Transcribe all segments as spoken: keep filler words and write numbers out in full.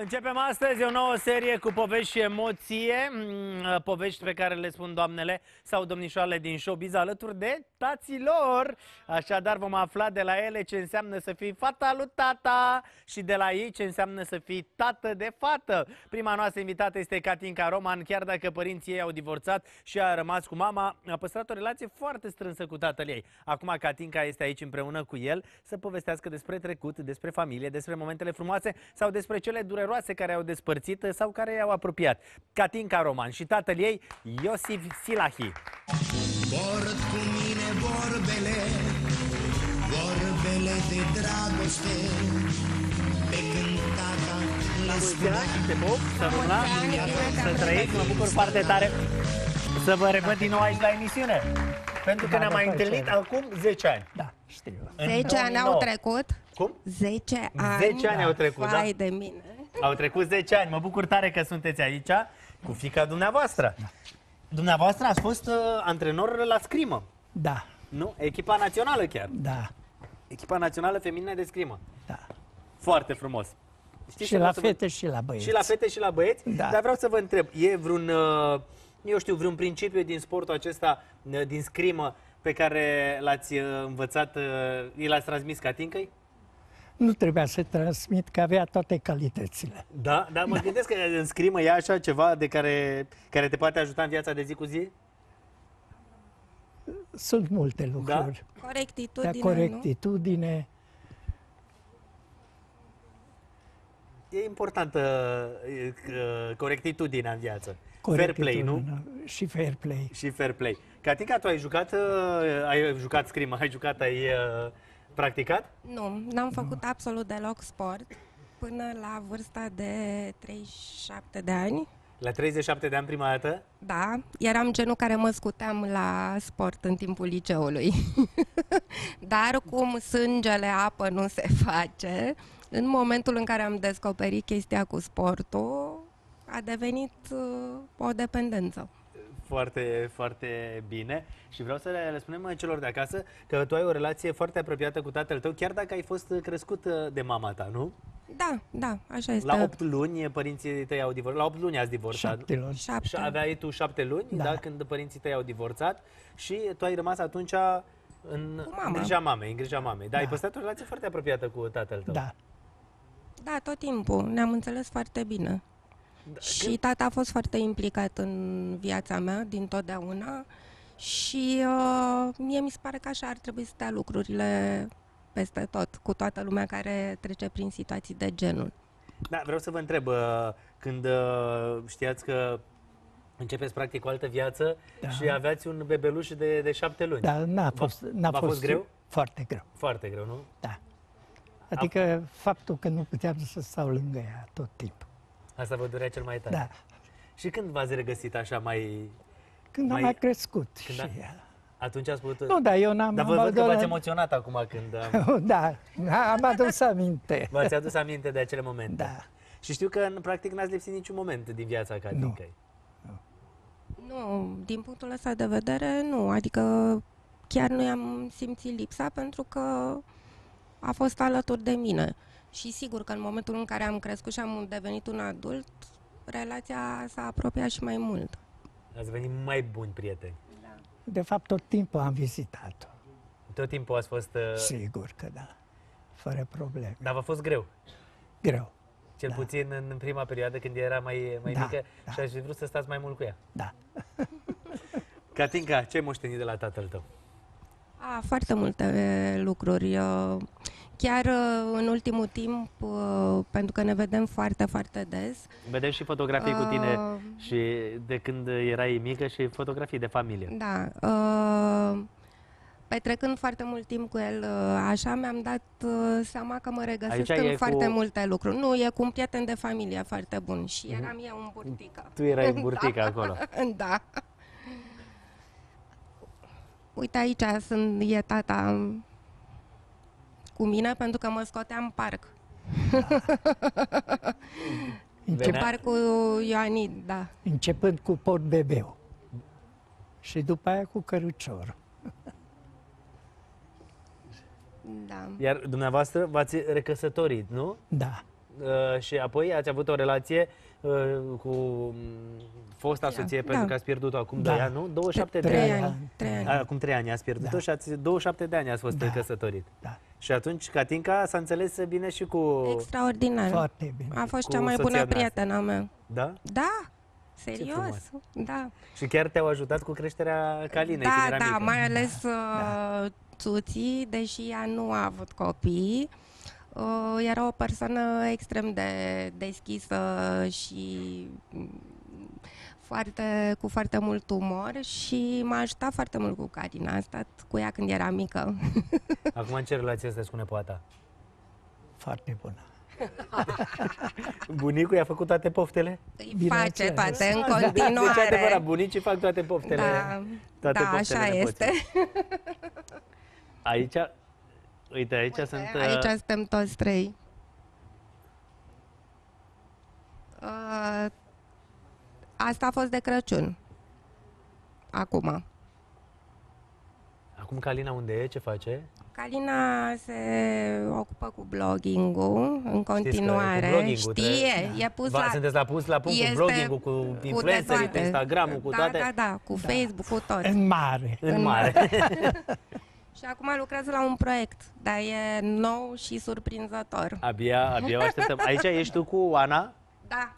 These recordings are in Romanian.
Începem astăzi o nouă serie cu povești și emoție, povești pe care le spun doamnele sau domnișoarele din showbiz alături de taților. Așadar vom afla de la ele ce înseamnă să fii fata lui tata și de la ei ce înseamnă să fii tată de fată. Prima noastră invitată este Catinca Roman. Chiar dacă părinții ei au divorțat și a rămas cu mama, a păstrat o relație foarte strânsă cu tatăl ei. Acum Catinca este aici împreună cu el să povestească despre trecut, despre familie, despre momentele frumoase sau despre cele dureroase care au despărțit sau care i-au apropiat. Catinca Roman și tatăl ei, Iosif Silahi. Port cu mine vorbele, vorbele de dragoste, pe când tata l-a spunea. Te pup, să rămâna, să trăiți, mă bucur foarte tare să vă revăd din nou aici la emisiune. Pentru că ne-am mai întâlnit acum zece ani. Da, știu. zece ani au trecut. Cum? zece ani. zece ani au trecut, da? Fai de mine. Au trecut zece ani, mă bucur tare că sunteți aici cu fiica dumneavoastră. Da. Dumneavoastră ați fost uh, antrenor la scrimă. Da. Nu? Echipa națională chiar. Da. Echipa națională feminină de scrimă. Da. Foarte frumos. Știți și la fete vă... și la băieți. Și la fete și la băieți, da. Dar vreau să vă întreb, e vreun, uh, eu știu, vreun principiu din sportul acesta, uh, din scrimă, pe care l-ați uh, învățat, uh, l-ați transmis Catincăi? Nu trebuia să transmit, că avea toate calitățile. Da, dar mă da. gândesc că în scrimă e așa ceva de care, care te poate ajuta în viața de zi cu zi? Sunt multe lucruri. Da? Corectitudine, da, corectitudine. E importantă uh, corectitudinea în viață. Fair play, nu? Și fair play. Și fair play. Catinca, tu ai jucat, uh, ai jucat scrimă, ai jucat, ai... Uh, practicat? Nu, n-am făcut nu. absolut deloc sport până la vârsta de treizeci și șapte de ani. La treizeci și șapte de ani prima dată? Da, eram genul care mă scuteam la sport în timpul liceului. Dar cum sângele apă nu se face, în momentul în care am descoperit chestia cu sportul, a devenit o dependență. Foarte, foarte bine. Și vreau să le spunem celor de acasă că tu ai o relație foarte apropiată cu tatăl tău, chiar dacă ai fost crescut de mama ta, nu? Da, da, așa este. La opt luni părinții tăi au divorțat. La opt luni ați divorțat. șapte luni. șapte. Și aveai tu șapte luni, da. da, când părinții tăi au divorțat și tu ai rămas atunci în grija mamei, în grija mamei. Da, da, ai păstrat o relație foarte apropiată cu tatăl tău. Da. Da, tot timpul. Ne-am înțeles foarte bine. Da, și când... tata a fost foarte implicat în viața mea din totdeauna și uh, mie mi se pare că așa ar trebui să stea lucrurile peste tot, cu toată lumea care trece prin situații de genul. Da, vreau să vă întreb, uh, când uh, știați că începeți practic o altă viață, da, și aveați un bebeluș de, de șapte luni. Da, n-a fost, n-a fost, fost greu? Foarte greu. Foarte greu, nu? Da. Adică a... faptul că nu puteam să stau lângă ea tot timpul. Asta vă durea cel mai tare. Da. Și când v-ați regăsit așa mai... Când mai... am mai crescut. Când și... a... Atunci ați putut... Nu, da, eu n-am... Dar vă văd că v-ați emoționat acum când... Am... Da, am adus aminte. V-ați adus aminte de acele momente. Da. Și știu că, în practic, n-ați lipsit niciun moment din viața Catincăi. Nu. Nu, din punctul ăsta de vedere, nu. Adică chiar nu i-am simțit lipsa pentru că a fost alături de mine. Și sigur că în momentul în care am crescut și am devenit un adult, relația s-a apropiat și mai mult. Ați venit mai buni prieteni. Da. De fapt, tot timpul am vizitat-o. Tot timpul ați fost... Uh... Sigur că da, fără probleme. Dar v-a fost greu? Greu. Cel da. puțin în prima perioadă, când era mai, mai da, mică, da. și aș fi vrut să stați mai mult cu ea. Da. Catinca, ce ai moștenit de la tatăl tău? A, foarte multe lucruri. Chiar în ultimul timp, pentru că ne vedem foarte, foarte des. Vedem și fotografii uh, cu tine și de când erai mică și fotografii de familie. Da. Uh, petrecând foarte mult timp cu el, așa, mi-am dat seama că mă regăsesc aici în foarte cu... multe lucruri. Nu, e cu un prieten de familie foarte bun și eram mm-hmm. eu în burtică. Tu erai în burtică da. acolo. Da. Uite, aici sunt, e tata cu mine, pentru că mă scoteam în parc. În parcul Ioanid, da. Începând cu Port Bebeu și după aia cu Cărucior. Da. Iar dumneavoastră v-ați recăsătorit, nu? Da. uh, și apoi ați avut o relație uh, cu fosta soție, da, pentru că ați pierdut-o acum da. doi ani, nu? douăzeci și șapte de ani. Acum trei ani ați pierdut-o, da, și ați, douăzeci și șapte de ani ați fost da. căsătorit. Da. Și atunci Catinca s-a înțeles bine și cu... Extraordinar. Foarte bine. A fost cea mai bună prietenă a mea. Da? Da. Serios, da. Și chiar te-au ajutat cu creșterea Calinei. Da, când era da, mică. Mai ales da. Uh, Tuții, deși ea nu a avut copii, uh, era o persoană extrem de deschisă și foarte, cu foarte mult umor și m-a ajutat foarte mult cu Calina. Am stat cu ea când era mică. Acum în ce relație stai cu nepoata? Foarte bună. Bunicul i-a făcut toate poftele? Îi face toate, în continuare. Deci, adevărat, bunicii fac toate poftele. Da, toate da poftele așa este. Aici, uite, aici uite, sunt... Aici uh... suntem toți trei. Uh, asta a fost de Crăciun. Acum. Acum Calina unde e? Ce face? Calina se ocupă cu blogging-ul în continuare. Blogging știe, da. E pus Va, la... Sunteți la pus la punct cu blogging-ul, cu influencerii, cu Instagram-ul, cu da, toate? Da, da, cu da. Facebook, cu tot. În mare. În, în mare. mare. Și acum lucrează la un proiect, dar e nou și surprinzător. Abia, abia o așteptăm. Aici ești tu cu Ana? Da.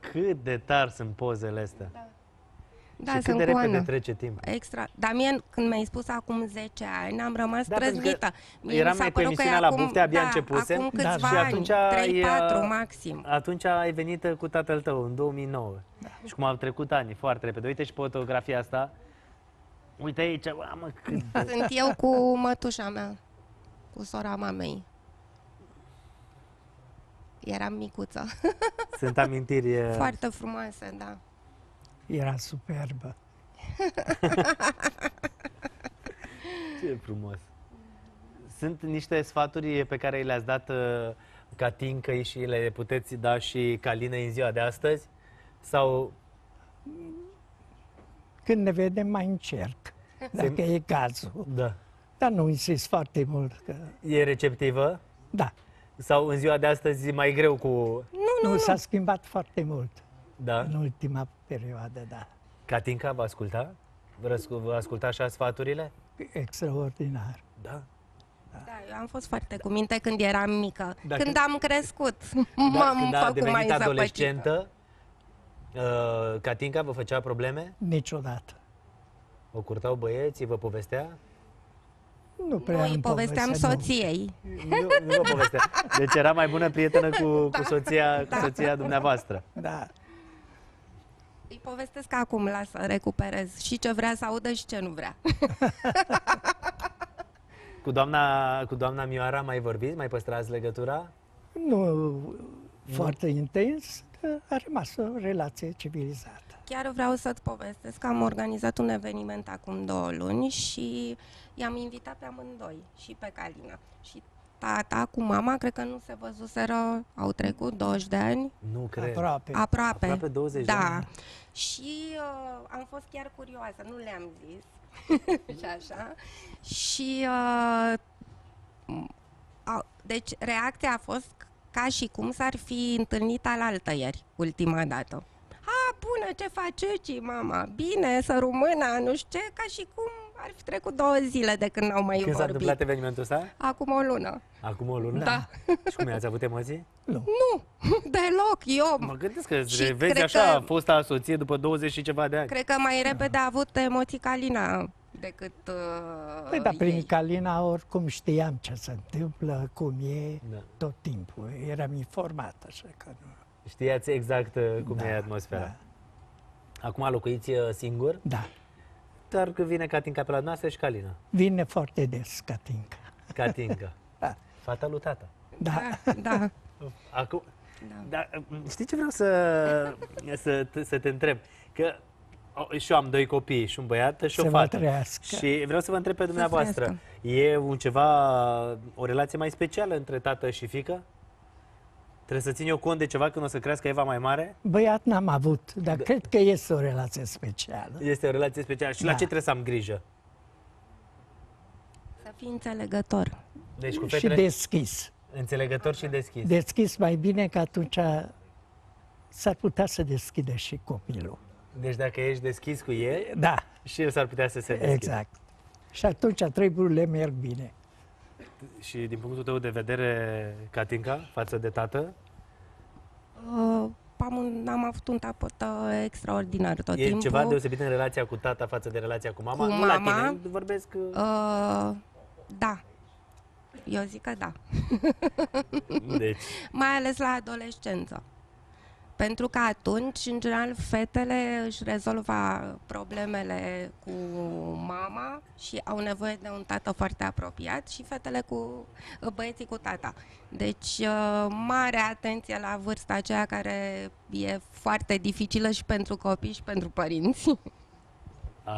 Cât de tari sunt pozele astea. Da. Da, și cât de repede Ana. trece timp. Extra. Dar mie, când mi-ai spus acum zece ani, am rămas da, trăzvită. Eram noi cu emisiunea la Bufte, abia da, începusem. Acum câțiva da, și atunci ani, trei patru maxim. Atunci ai venit cu tatăl tău, în două mii nouă. Da. Și cum au trecut ani, foarte repede. Uite și fotografia asta. Uite aici, mă, cât... Sunt eu cu mătușa mea, cu sora mamei. Eram micuță. Sunt amintiri... Foarte frumoase, da. Era superbă. Ce frumos. Sunt niște sfaturi pe care le-ați dat Catincăi și le puteți da și Calinei în ziua de astăzi? Sau... Când ne vedem mai încerc, dacă Se... e cazul. Da. Dar nu insist foarte mult. Că... E receptivă? Da. Sau în ziua de astăzi mai greu cu... Nu, nu, nu. S-a schimbat foarte mult. Da. În ultima perioadă, da. Catinca vă asculta? Vă asculta așa sfaturile? Extraordinar. Da. Da, da, eu am fost foarte da. cu minte când eram mică. Da, când, când am crescut, da, m-am da, făcut mai zăpăcită. adolescentă, uh, Catinca vă făcea probleme? Niciodată. O curtau băieții, vă povestea? Nu prea îi povesteam povestea, soției. Nu, nu, nu povestea. Deci era mai bună prietenă cu, da. cu, soția, da. cu soția dumneavoastră. Da. Îi povestesc acum, las să recuperez și ce vrea să audă și ce nu vrea. Cu doamna, cu doamna Mioara mai vorbiți? Mai păstrați legătura? Nu, nu. foarte intens, a rămas o relație civilizată. Chiar vreau să-ți povestesc că am organizat un eveniment acum două luni și i-am invitat pe amândoi, și pe Calina. Și tata cu mama, cred că nu se văzuseră, au trecut douăzeci de ani. Nu cred. Aproape. Aproape, Aproape douăzeci de ani. Și uh, am fost chiar curioasă, nu le-am zis. Și așa. Și, uh, a, deci, reacția a fost ca și cum s-ar fi întâlnit alaltăieri, ultima dată. A, bună, ce faceți, mama? Bine, să rumâna, nu știu ce, ca și cum ar fi trecut două zile de când n-au mai când vorbit. Când s-a întâmplat evenimentul ăsta? Acum o lună. Acum o lună? Da. Și cum, ați avut emoții? Nu. Nu, deloc, eu... Mă gândesc că îți revezi așa, că... fosta soție după douăzeci și ceva de ani. Cred că mai repede a avut emoții Calina decât uh, Păi, dar prin ei. Calina oricum știam ce se întâmplă, cum e, da. tot timpul. Eram informată, așa că nu... Știați exact cum da, e atmosfera. Da. Acum locuiți singur? Da. Dar că vine Catinca pe la noastră și Calina. Vine foarte des Catinca. Catinca. Da. Fata lui tata. Da. Da. Acum, da. Da, știi ce vreau să, să, să te întreb? Că și eu am doi copii, și un băiat și o fată. Și vreau să vă întreb pe dumneavoastră. E un ceva, o relație mai specială între tată și fiică? Trebuie să țin eu cont de ceva când o să crească Eva mai mare? Băiat n-am avut, dar da. cred că este o relație specială. Este o relație specială. Și da. la ce trebuie să am grijă? Să fii înțelegător. Deci, cu fetele... Și deschis. Înțelegător și deschis. Deschis mai bine, că atunci s-ar putea să deschide și copilul. Deci dacă ești deschis cu el, da, și el s-ar putea să se deschidă. Exact. Și atunci treburile merg bine. Și din punctul tău de vedere, Catinca, față de tată? Uh, am, am avut un tată extraordinar tot timpul. E ceva deosebit în relația cu tata față de relația cu mama? Cu mama, nu la tine, vorbesc... Uh, da. Eu zic că da. Deci. Mai ales la adolescență. Pentru că atunci, în general, fetele își rezolva problemele cu mama și au nevoie de un tată foarte apropiat, și fetele cu băieții cu tata. Deci, mare atenție la vârsta aceea care e foarte dificilă și pentru copii și pentru părinți.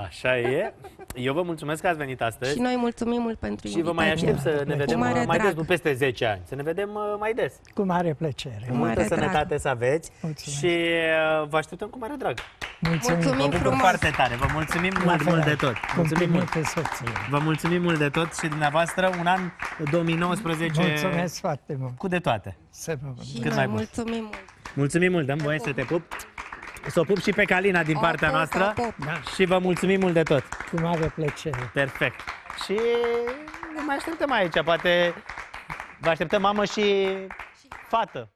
Așa e. Eu vă mulțumesc că ați venit astăzi. Și noi mulțumim mult pentru invitație. Și vă mai aștept să ne vedem mai drag. des, nu peste zece ani. Să ne vedem mai des. Cu mare plăcere. Cu multă sănătate drag. să aveți. Mulțumesc. Și vă așteptăm cu mare drag. Mulțumim, mulțumim vă frumos. Foarte tare. Vă mulțumim la mult, mult de tot. Mulțumim mult. Vă mulțumim mult de tot și dumneavoastră. Un an două mii nouăsprezece. Mulțumesc foarte mult. Cu de toate. Să vă Cât mai mult. Mulțumim mult. Mulțumim mult. Dăm voie să te pup. Să o pup și pe Calina din o partea pup, noastră da. și vă mulțumim mult de tot. Cu mare plăcere. Perfect. Și ne mai așteptăm aici, poate vă așteptăm mamă și fată.